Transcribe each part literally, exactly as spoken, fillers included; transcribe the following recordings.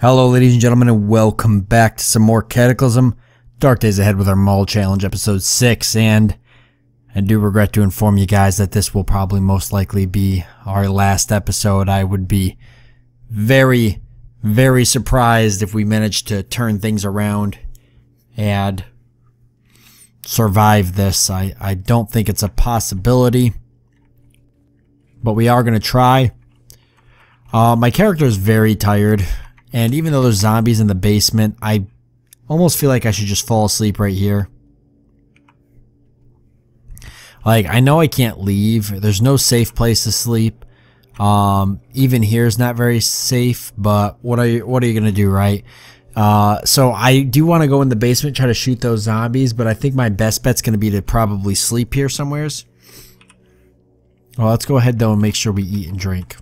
Hello ladies and gentlemen, and welcome back to some more Cataclysm Dark Days Ahead with our Mall Challenge episode six, and I do regret to inform you guys that this will probably most likely be our last episode. I would be very, very surprised if we managed to turn things around and survive this. I, I don't think it's a possibility, but we are going to try. Uh, my character is very tired. And even though there's zombies in the basement, I almost feel like I should just fall asleep right here. Like, I know I can't leave. There's no safe place to sleep. Um, even here is not very safe, but what are you, what are you gonna do, right? Uh, so I do want to go in the basement, try to shoot those zombies, but I think my best bet's gonna be to probably sleep here somewheres. Well, let's go ahead though and make sure we eat and drink.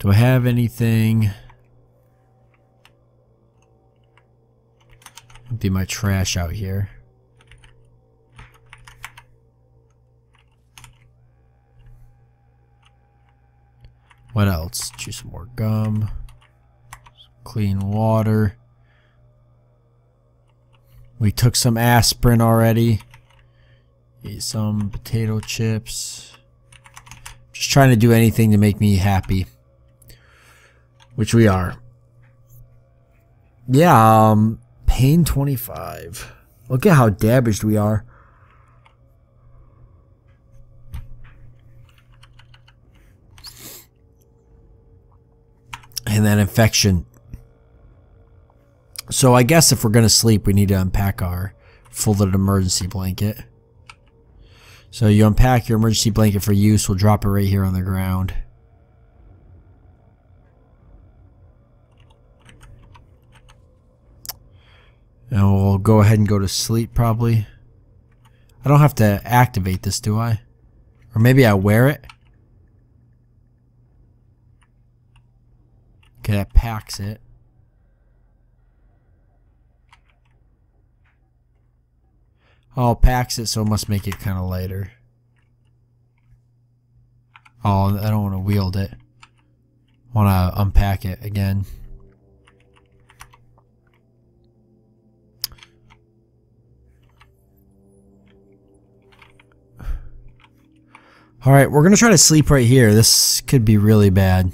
Do I have anything? Empty my trash out here. What else? Just some more gum. Some clean water. We took some aspirin already. Eat some potato chips. Just trying to do anything to make me happy. Which we are. Yeah, um, pain twenty-five. Look at how damaged we are. And that infection. So I guess if we're going to sleep, we need to unpack our folded emergency blanket. So you unpack your emergency blanket for use. We'll drop it right here on the ground. And we'll go ahead and go to sleep, probably. I don't have to activate this, do I? Or maybe I wear it? Okay, that packs it. Oh, it packs it, so it must make it kind of lighter. Oh, I don't want to wield it. I want to unpack it again. Alright, we're going to try to sleep right here. This could be really bad.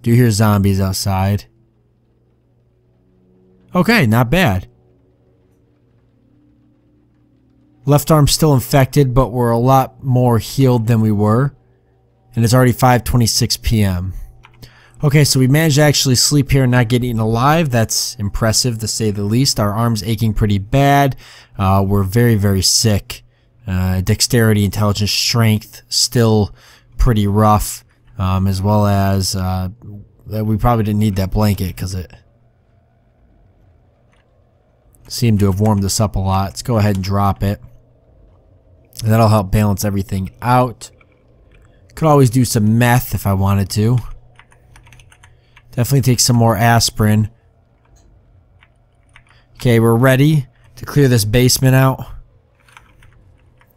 Do you hear zombies outside? Okay, not bad. Left arm still infected, but we're a lot more healed than we were. And it's already five twenty-six p m Okay, so we managed to actually sleep here and not get eaten alive. That's impressive, to say the least. Our arm's aching pretty bad. Uh, we're very, very sick. Uh, dexterity, intelligence, strength, still pretty rough, um, as well as uh, we probably didn't need that blanket because it seemed to have warmed us up a lot. Let's go ahead and drop it. And that'll help balance everything out. Could always do some meth if I wanted to. Definitely take some more aspirin. Okay, we're ready to clear this basement out.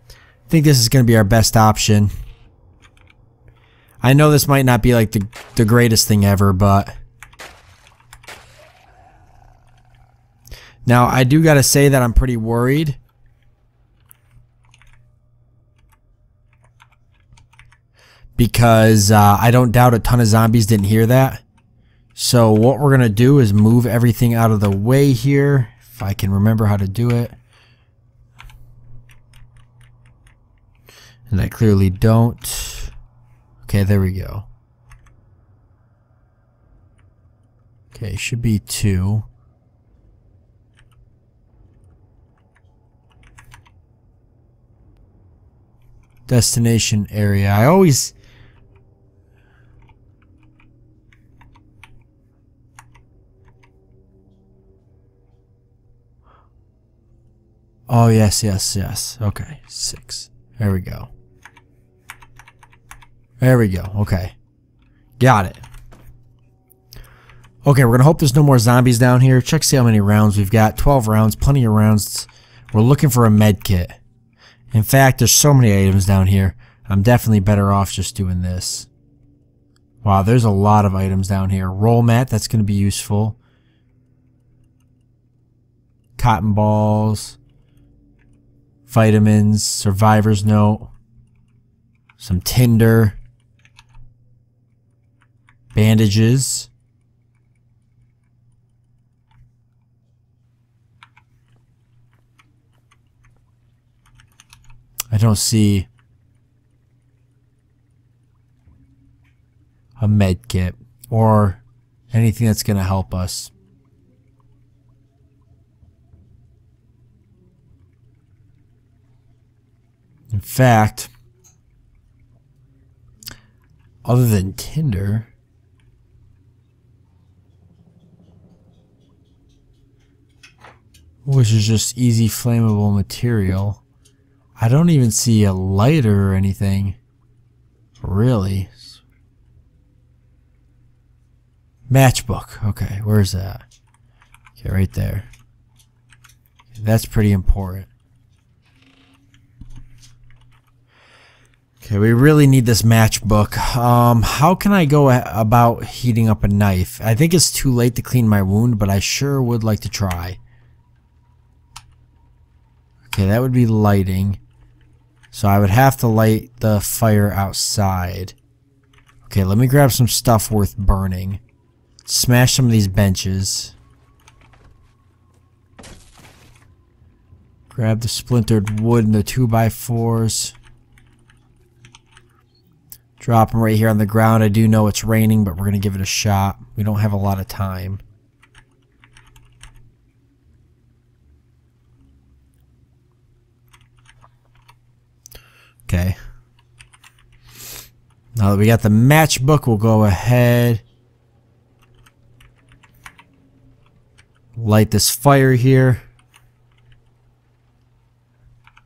I think this is going to be our best option. I know this might not be like the, the greatest thing ever, but... Now, I do got to say that I'm pretty worried. Because uh, I don't doubt a ton of zombies didn't hear that. So what we're going to do is move everything out of the way here. If I can remember how to do it. And I clearly don't. Okay, there we go. Okay, should be two. Destination area. I always... Oh, yes, yes, yes. Okay, six. There we go. There we go. Okay. Got it. Okay, we're going to hope there's no more zombies down here. Check see how many rounds we've got. twelve rounds. Plenty of rounds. We're looking for a med kit. In fact, there's so many items down here. I'm definitely better off just doing this. Wow, there's a lot of items down here. Roll mat, that's going to be useful. Cotton balls, vitamins, survivor's note, some tinder, bandages. I don't see a med kit or anything that's going to help us. In fact, other than tinder, which is just easy flammable material, I don't even see a lighter or anything, really. Matchbook. Okay, where's that? Okay, right there. Okay, that's pretty important. Okay, we really need this matchbook. Um, how can I go about heating up a knife? I think it's too late to clean my wound, but I sure would like to try. Okay, that would be lighting. So I would have to light the fire outside. Okay, let me grab some stuff worth burning. Smash some of these benches. Grab the splintered wood and the two by fours. Drop them right here on the ground. I do know it's raining, but we're going to give it a shot. We don't have a lot of time. Okay. Now that we got the matchbook, we'll go ahead. Light this fire here.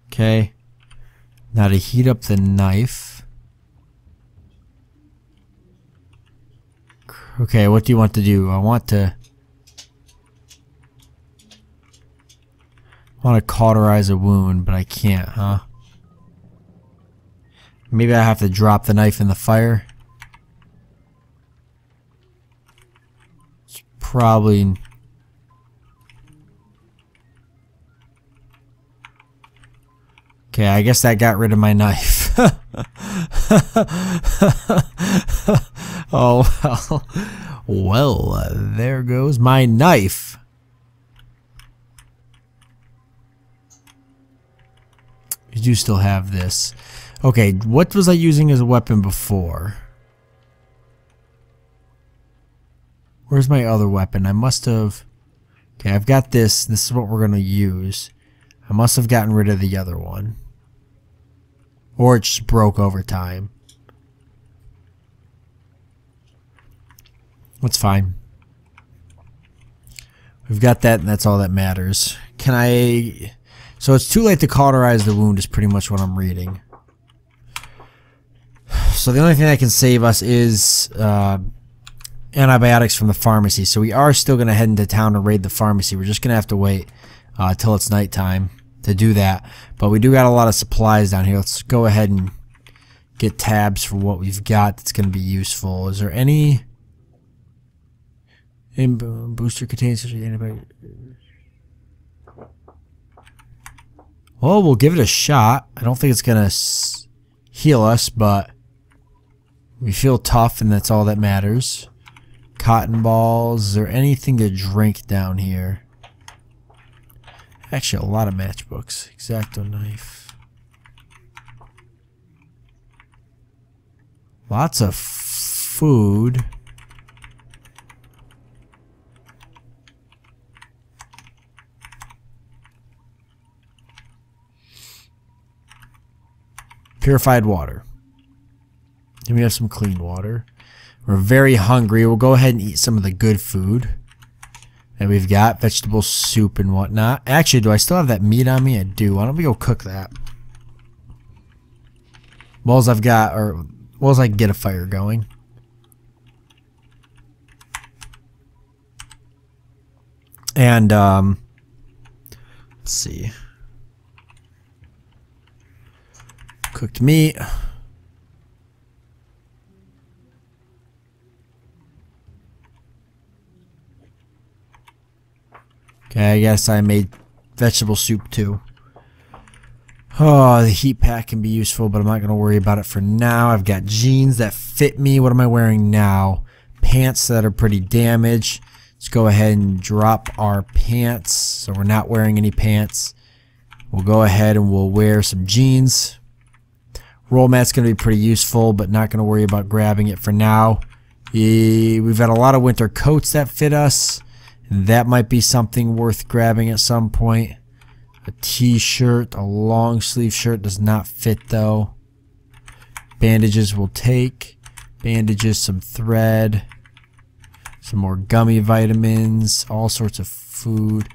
Okay. Now to heat up the knife. Okay, what do you want to do? I want to I want to cauterize a wound, but I can't, huh? Maybe I have to drop the knife in the fire. It's probably okay, I guess that got rid of my knife. Oh, well. Well, uh, there goes my knife. You do still have this. Okay, what was I using as a weapon before? Where's my other weapon? I must have... Okay, I've got this. This is what we're going to use. I must have gotten rid of the other one. Or it just broke over time. That's fine. We've got that, and that's all that matters. Can I... So it's too late to cauterize the wound is pretty much what I'm reading. So the only thing that can save us is uh, antibiotics from the pharmacy. So we are still going to head into town and raid the pharmacy. We're just going to have to wait uh, till it's nighttime to do that. But we do got a lot of supplies down here. Let's go ahead and get tabs for what we've got that's going to be useful. Is there any... And booster contains antibiotics. Well, we'll give it a shot. I don't think it's going to heal us, but we feel tough, and that's all that matters. Cotton balls. Is there anything to drink down here? Actually, a lot of matchbooks. Exacto knife. Lots of food. Purified water. And we have some clean water. We're very hungry. We'll go ahead and eat some of the good food. And we've got vegetable soup and whatnot. Actually, do I still have that meat on me? I do. Why don't we go cook that? Well as I've got, or well as I can get a fire going. And, um, let's see. Cooked meat. Okay, I guess I made vegetable soup too. Oh, the heat pack can be useful, but I'm not going to worry about it for now. I've got jeans that fit me. What am I wearing now? Pants that are pretty damaged. Let's go ahead and drop our pants. So we're not wearing any pants. We'll go ahead and we'll wear some jeans. Roll mat's going to be pretty useful, but not going to worry about grabbing it for now. We've had a lot of winter coats that fit us. That might be something worth grabbing at some point. A t-shirt, a long sleeve shirt does not fit though. Bandages we'll take. Bandages, some thread, some more gummy vitamins, all sorts of food.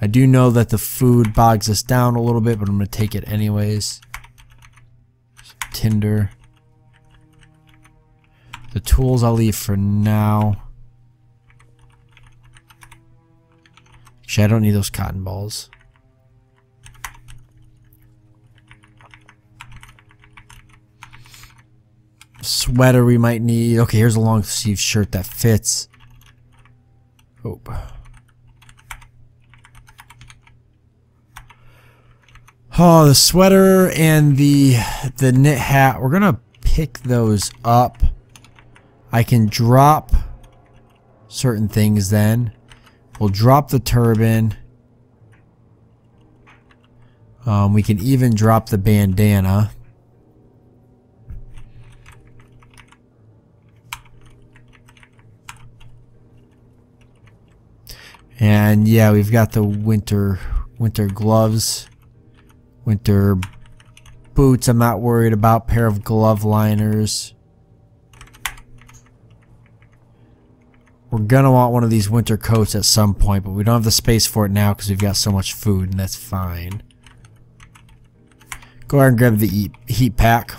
I do know that the food bogs us down a little bit, but I'm going to take it anyways. Some tinder. The tools I'll leave for now. Actually, I don't need those cotton balls. Sweater we might need. Okay, here's a long sleeve shirt that fits. Oh. Oh, the sweater and the the knit hat. We're gonna pick those up. I can drop certain things then. We'll drop the turban. Um, we can even drop the bandana. And yeah, we've got the winter winter gloves, winter boots. I'm not worried about pair of glove liners. We're gonna want one of these winter coats at some point, but we don't have the space for it now because we've got so much food, and that's fine. Go ahead and grab the heat, heat pack.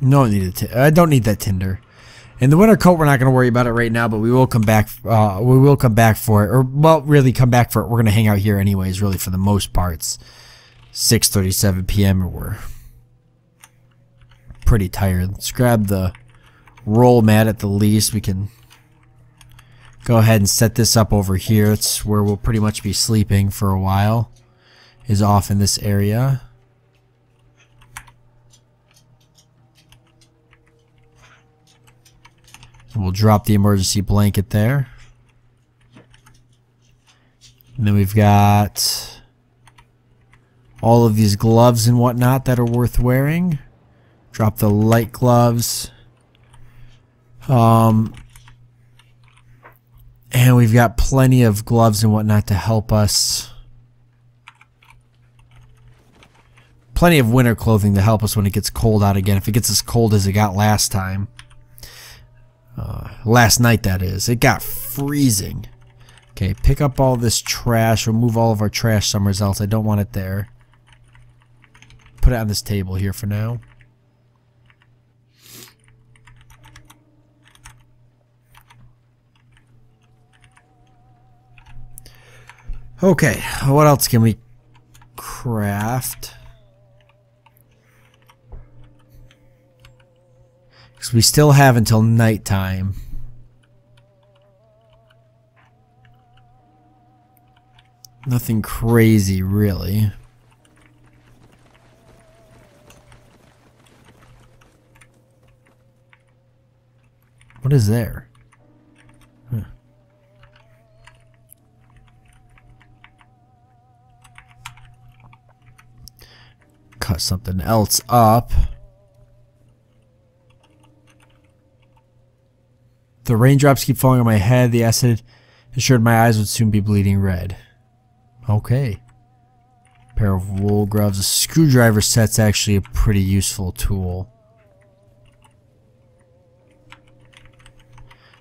No, I, need a I don't need that tinder. And the winter coat, we're not going to worry about it right now, but we will come back. Uh, we will come back for it, or well, really come back for it. We're going to hang out here anyways, really, for the most part. It's six thirty-seven p m and we're pretty tired. Let's grab the roll mat at the least. We can go ahead and set this up over here. It's where we'll pretty much be sleeping for a while. Is off in this area. We'll drop the emergency blanket there. And then we've got all of these gloves and whatnot that are worth wearing. Drop the light gloves. Um, and we've got plenty of gloves and whatnot to help us. Plenty of winter clothing to help us when it gets cold out again. If it gets as cold as it got last time. Uh, last night, that is. It got freezing. Okay, pick up all this trash. Remove all of our trash somewhere else. I don't want it there. Put it on this table here for now. Okay, what else can we craft? Because we still have until nighttime. Nothing crazy, really. What is there? Huh. Cut something else up. The raindrops keep falling on my head. The acid ensured my eyes would soon be bleeding red. Okay. A pair of wool gloves. A screwdriver set's actually a pretty useful tool.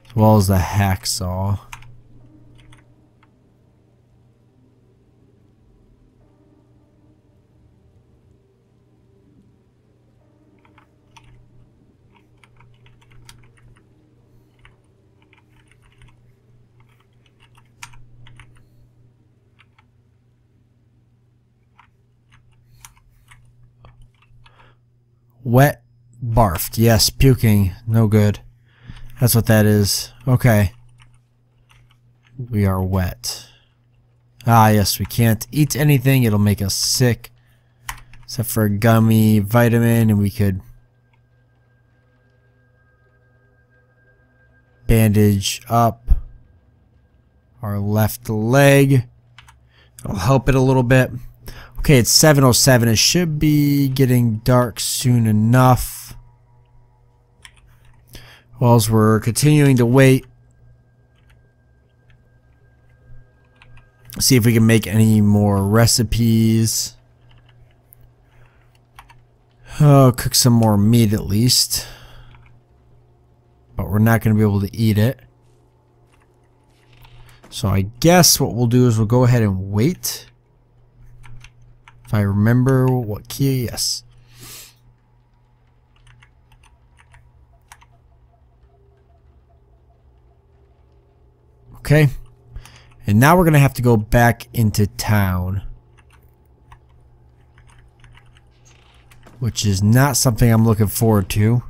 As well as the hacksaw. Wet barfed. Yes, puking. No good. That's what that is. Okay. We are wet. Ah, yes, we can't eat anything. It'll make us sick. Except for a gummy vitamin, and we could bandage up our left leg. It'll help it a little bit. Okay, it's seven oh seven. It should be getting dark soon enough. Whilst we're continuing to wait, see if we can make any more recipes. Oh, cook some more meat at least. But we're not going to be able to eat it. So I guess what we'll do is we'll go ahead and wait. If I remember what key, yes. Okay. And now we're going to have to go back into town, which is not something I'm looking forward to,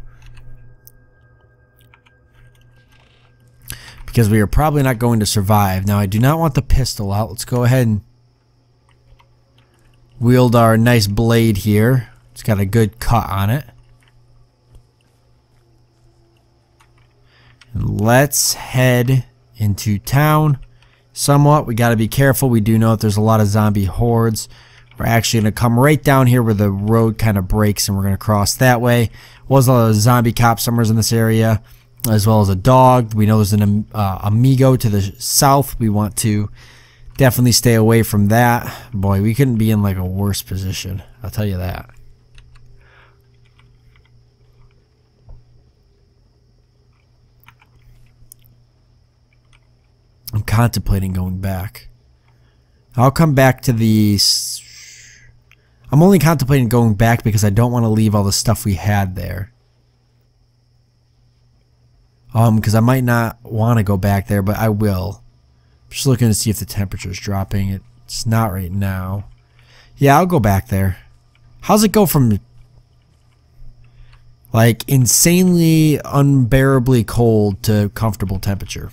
because we are probably not going to survive. Now I do not want the pistol out. Let's go ahead and wield our nice blade here. It's got a good cut on it. And let's head into town. Somewhat, we got to be careful. We do know that there's a lot of zombie hordes. We're actually going to come right down here where the road kind of breaks, and we're going to cross that way. Was a zombie cop somewhere in this area, as well as a dog. We know there's an uh, amigo to the south. We want to definitely stay away from that. Boy, we couldn't be in like a worse position, I'll tell you that. I'm contemplating going back. I'll come back to the... I'm only contemplating going back because I don't want to leave all the stuff we had there. Um, because I might not want to go back there, but I will. I'm just looking to see if the temperature is dropping. It's not right now. Yeah, I'll go back there. How's it go from... like, insanely, unbearably cold to comfortable temperature?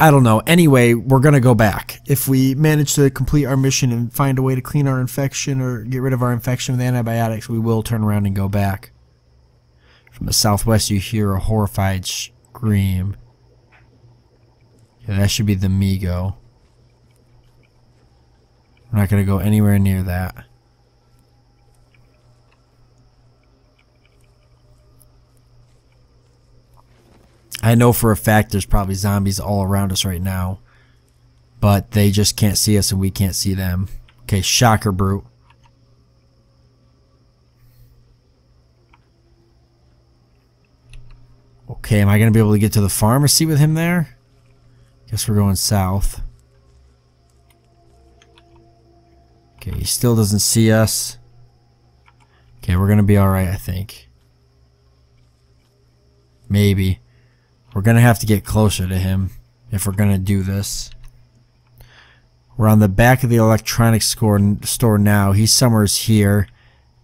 I don't know. Anyway, we're going to go back. If we manage to complete our mission and find a way to clean our infection or get rid of our infection with antibiotics, we will turn around and go back. From the southwest, you hear a horrified scream. Yeah, that should be the Migo. We're not going to go anywhere near that. I know for a fact there's probably zombies all around us right now, but they just can't see us and we can't see them. Okay, shocker brute. Okay, am I going to be able to get to the pharmacy with him there? Guess we're going south. Okay, he still doesn't see us. Okay, we're going to be alright, I think. Maybe. We're going to have to get closer to him if we're going to do this. We're on the back of the electronics store now. He's somewhere here.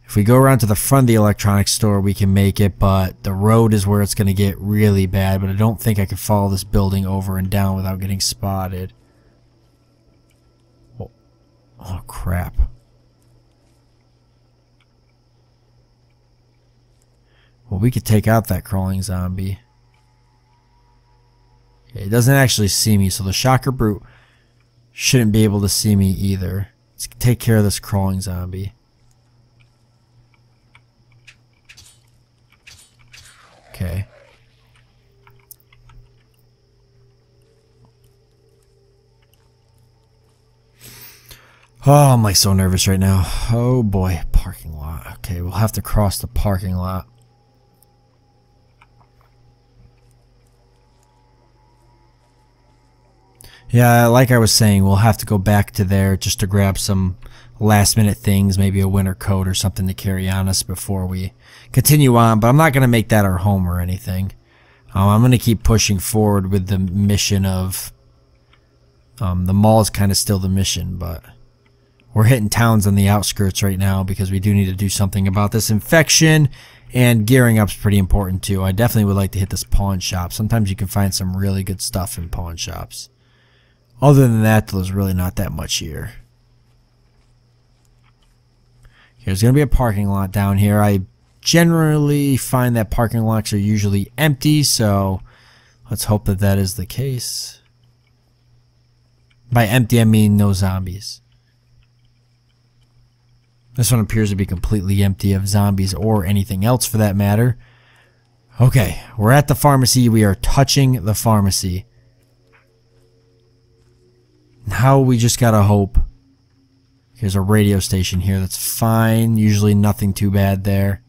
If we go around to the front of the electronics store, we can make it, but the road is where it's going to get really bad, but I don't think I can follow this building over and down without getting spotted. Oh, oh crap. Well, we could take out that crawling zombie. It doesn't actually see me, so the shocker brute shouldn't be able to see me either. Let's take care of this crawling zombie. Okay. Oh, I'm like so nervous right now. Oh boy, parking lot. Okay, we'll have to cross the parking lot. Yeah, like I was saying, we'll have to go back to there just to grab some last-minute things, maybe a winter coat or something to carry on us before we continue on, but I'm not going to make that our home or anything. Um, I'm going to keep pushing forward with the mission of... Um, the mall is kind of still the mission, but We're hitting towns on the outskirts right now because we do need to do something about this infection. And gearing up's pretty important too. I definitely would like to hit this pawn shop. Sometimes you can find some really good stuff in pawn shops. Other than that, there's really not that much here. There's going to be a parking lot down here. I generally find that parking lots are usually empty, so let's hope that that is the case. By empty, I mean no zombies. This one appears to be completely empty of zombies or anything else for that matter. Okay, we're at the pharmacy. We are touching the pharmacy. Now we just gotta hope. There's a radio station here. That's fine. Usually nothing too bad there.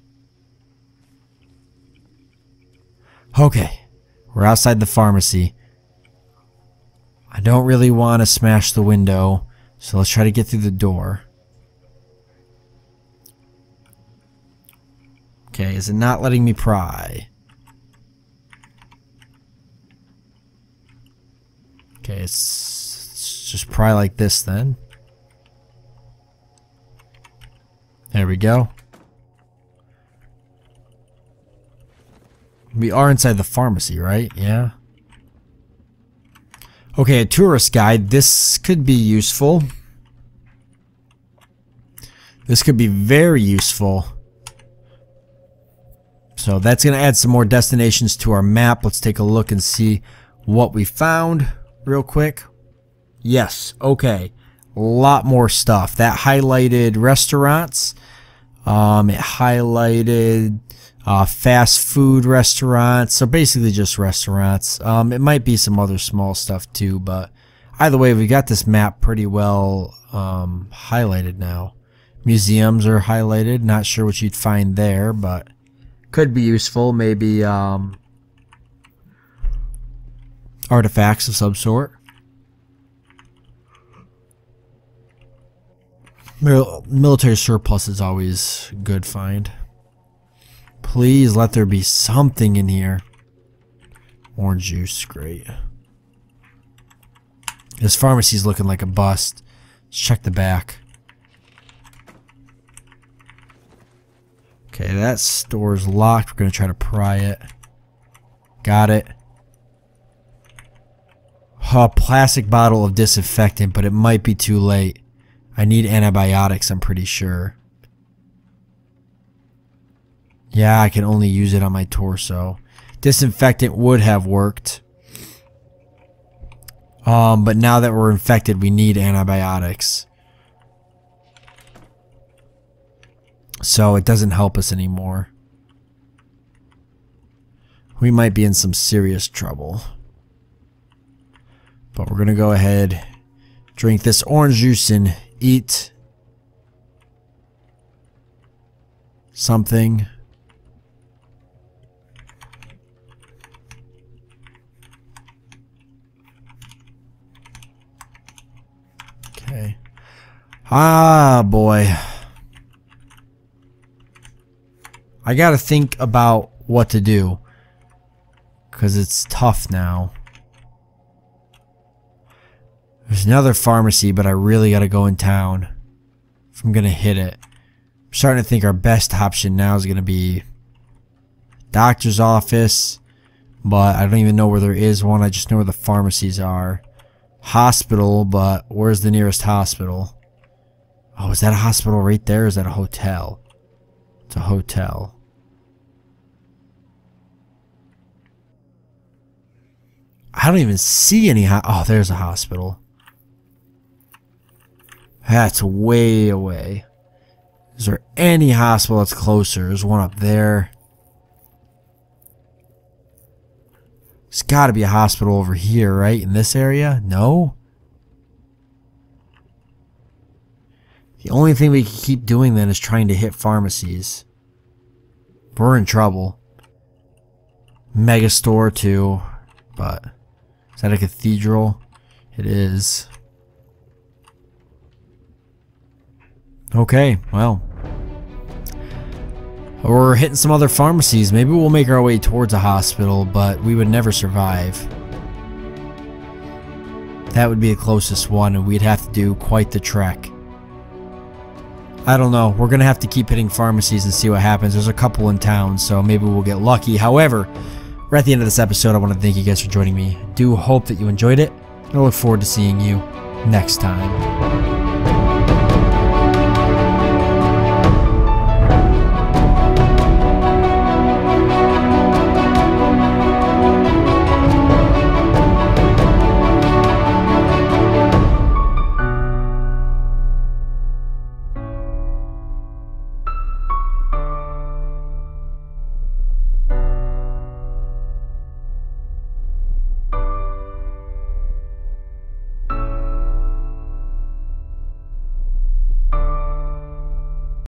Okay. We're outside the pharmacy. I don't really want to smash the window, so let's try to get through the door. Okay, is it not letting me pry? Okay, it's, let's just pry like this then. There we go. We are inside the pharmacy, right? Yeah. Okay, a tourist guide. This could be useful. This could be very useful. So that's going to add some more destinations to our map. Let's take a look and see what we found real quick. Yes, okay. A lot more stuff. That highlighted restaurants. Um, it highlighted uh, fast food restaurants, so basically just restaurants. Um, it might be some other small stuff too, but either way, we got this map pretty well um, highlighted now. Museums are highlighted. Not sure what you'd find there, but could be useful. Maybe um, artifacts of some sort. Military surplus is always a good find. Please let there be something in here. Orange juice, great. This pharmacy's looking like a bust. Let's check the back. Okay, that store's locked. We're gonna try to pry it. Got it. A plastic bottle of disinfectant, but it might be too late. I need antibiotics, I'm pretty sure. Yeah, I can only use it on my torso. Disinfectant would have worked. Um, but now that we're infected, we need antibiotics. So it doesn't help us anymore. We might be in some serious trouble. But we're going to go ahead, drink this orange juice and eat something. Okay. Ah, boy. I gotta think about what to do, 'cause it's tough now. There's another pharmacy, but I really gotta go in town if I'm gonna hit it. I'm starting to think our best option now is gonna be doctor's office, but I don't even know where there is one. I just know where the pharmacies are. Hospital, but where's the nearest hospital? Oh, is that a hospital right there, or is that a hotel? It's a hotel. I don't even see any ho- oh, there's a hospital. That's way away. Is there any hospital that's closer? There's one up there. There's got to be a hospital over here, right? In this area? No? The only thing we can keep doing then is trying to hit pharmacies. We're in trouble. Mega store too, but is that a cathedral? It is. Okay, well, we're hitting some other pharmacies. Maybe we'll make our way towards a hospital, but we would never survive. That would be the closest one, and we'd have to do quite the trek. I don't know. We're going to have to keep hitting pharmacies and see what happens. There's a couple in town, so maybe we'll get lucky. However, we're at the end of this episode. I want to thank you guys for joining me. I do hope that you enjoyed it. I look forward to seeing you next time.